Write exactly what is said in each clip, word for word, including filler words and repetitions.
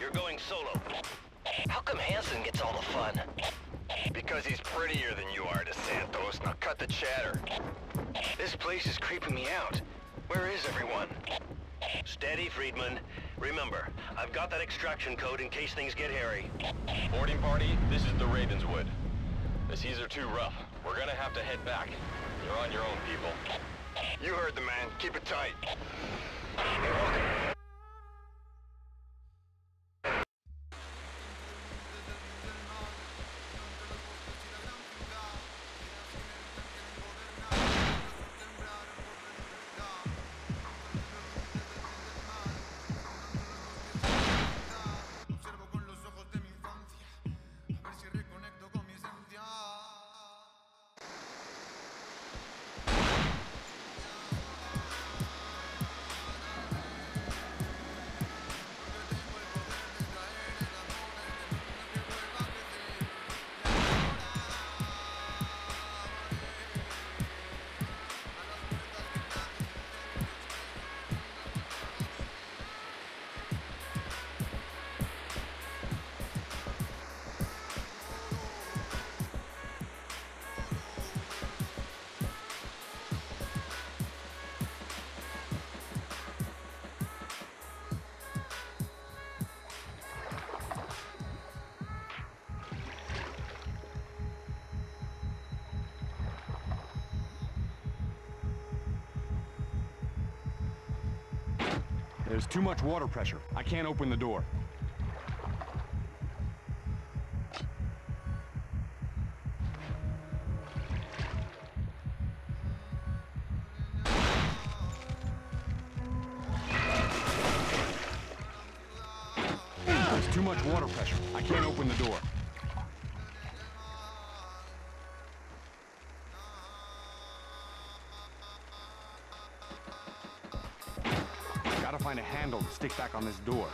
You're going solo. How come Hansen gets all the fun? Because he's prettier than you are, DeSantos. Now cut the chatter. This place is creeping me out. Where is everyone? Steady, Friedman. Remember, I've got that extraction code in case things get hairy. Boarding party, this is the Ravenswood. The seas are too rough. We're gonna have to head back. You're on your own, people. You heard the man. Keep it tight. Hey, Vulkan. There's too much water pressure. I can't open the door. There's too much water pressure. I can't open the door. Find a handle to stick back on this door.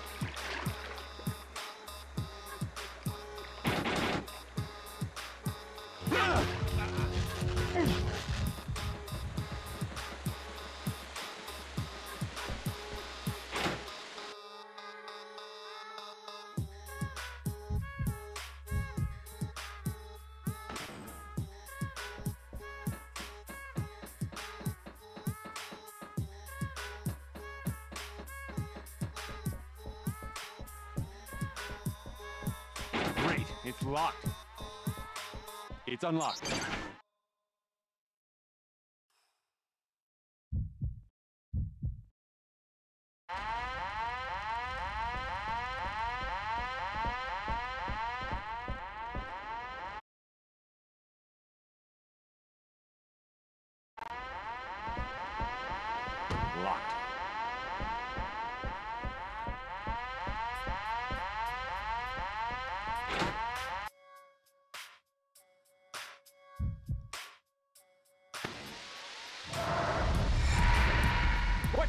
It's locked. It's unlocked. Locked. What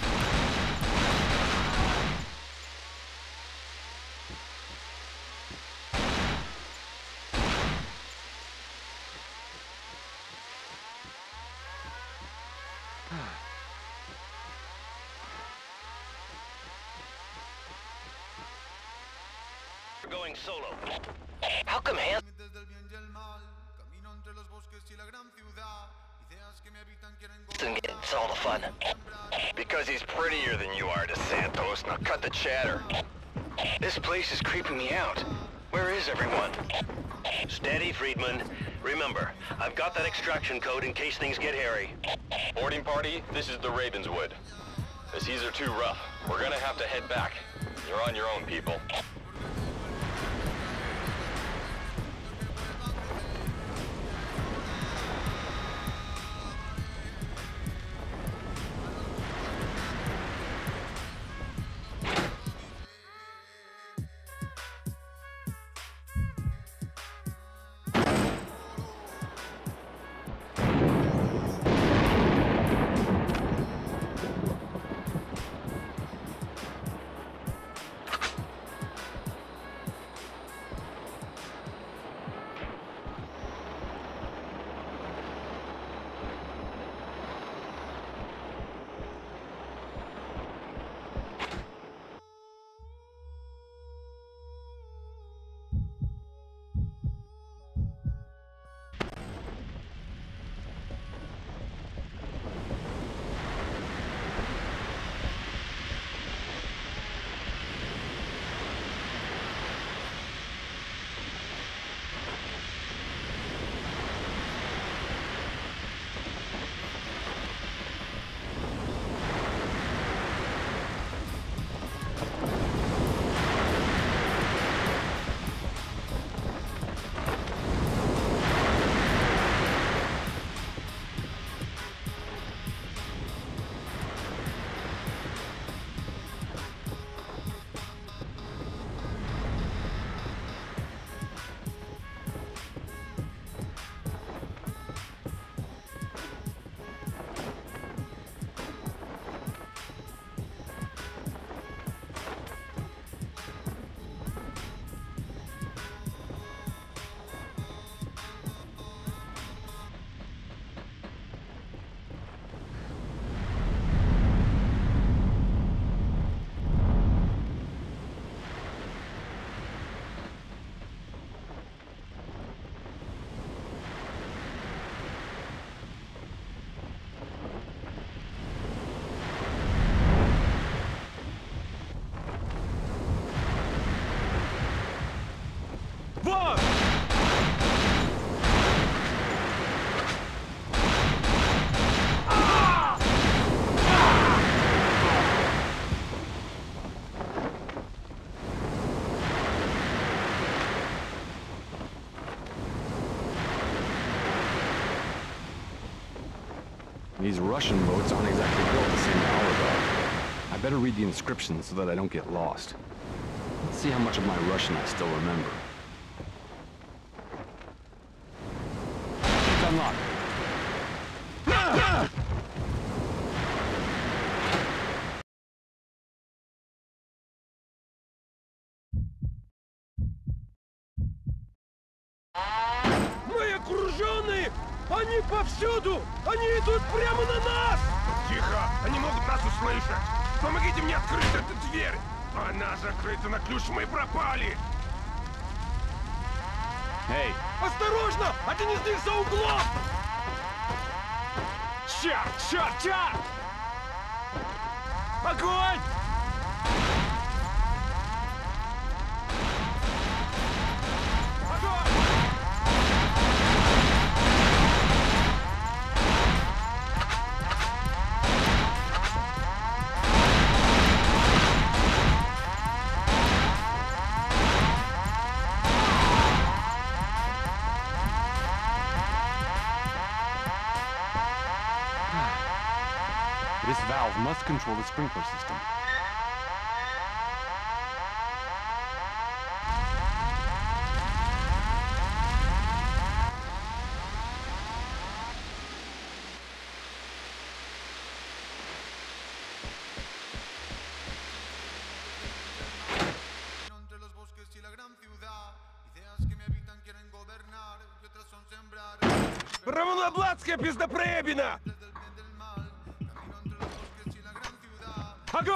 Going solo. How come Hansen? It's all the fun. Because he's prettier than you are, DeSantos. Now cut the chatter. This place is creeping me out. Where is everyone? Steady, Friedman. Remember, I've got that extraction code in case things get hairy. Boarding party, this is the Ravenswood. The seas are too rough. We're gonna have to head back. You're on your own, people. Fuck! Ah! Ah! These Russian boats aren't exactly built the same as ours are. I better read the inscription so that I don't get lost. Let's see how much of my Russian I still remember. It's unlocked. Ah! Мы окружены! Они повсюду! Они идут прямо на нас! Тихо! Они могут нас услышать! Помогите мне открыть эту дверь! Она закрыта на ключ, мы пропали! Эй! Осторожно! Один из них за углом! Черт, черт, черт! Огонь! This valve must control the sprinkler system. Равнобладская пиздопребина! Огонь!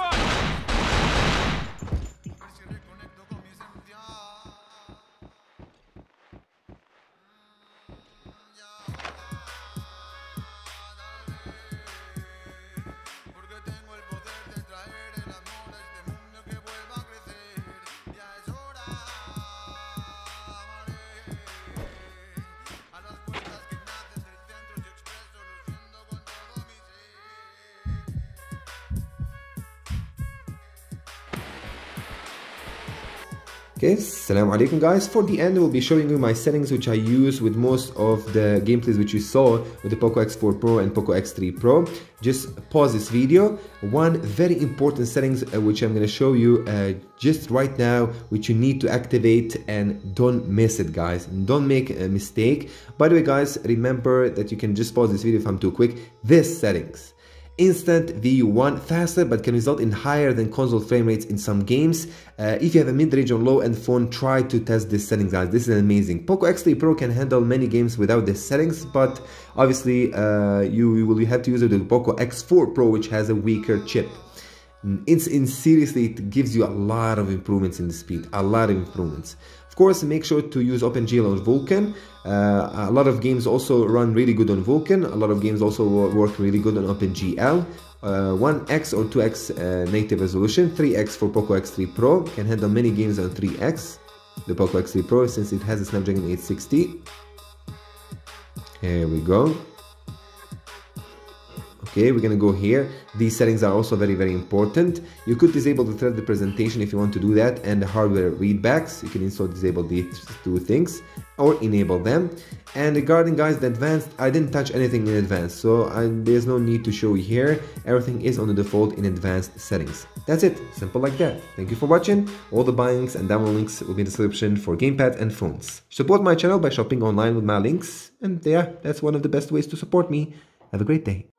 Okay, Assalamu alaikum guys. For the end I will be showing you my settings which I use with most of the gameplays which you saw with the Poco X four Pro and Poco X three Pro. Just pause this video. One very important settings uh, which I'm going to show you uh, just right now, which you need to activate and don't miss it guys. Don't make a mistake. By the way guys, remember that you can just pause this video if I'm too quick. This settings. Instant V U one, faster but can result in higher than console frame rates in some games. Uh, if you have a mid-range or low-end phone, try to test this settings guys, this is amazing. Poco X three Pro can handle many games without this settings, but obviously uh, you, you will have to use it with Poco X four Pro, which has a weaker chip. It's in seriously, it gives you a lot of improvements in the speed, a lot of improvements. Of course, make sure to use OpenGL or Vulkan. Uh, a lot of games also run really good on Vulkan. A lot of games also work really good on OpenGL. Uh, one X or two X uh, native resolution. three X for Poco X three Pro. Can handle many games on three X. The Poco X three Pro, since it has a Snapdragon eight sixty. Here we go. Okay, we're gonna go here. These settings are also very, very important. You could disable the thread representation if you want to do that, and the hardware readbacks. You can also disable these two things or enable them. And regarding guys the advanced, I didn't touch anything in advanced, so I, there's no need to show you here. Everything is on the default in advanced settings. That's it, simple like that. Thank you for watching. All the buy links and download links will be in the description for gamepad and phones. Support my channel by shopping online with my links, and yeah, that's one of the best ways to support me. Have a great day.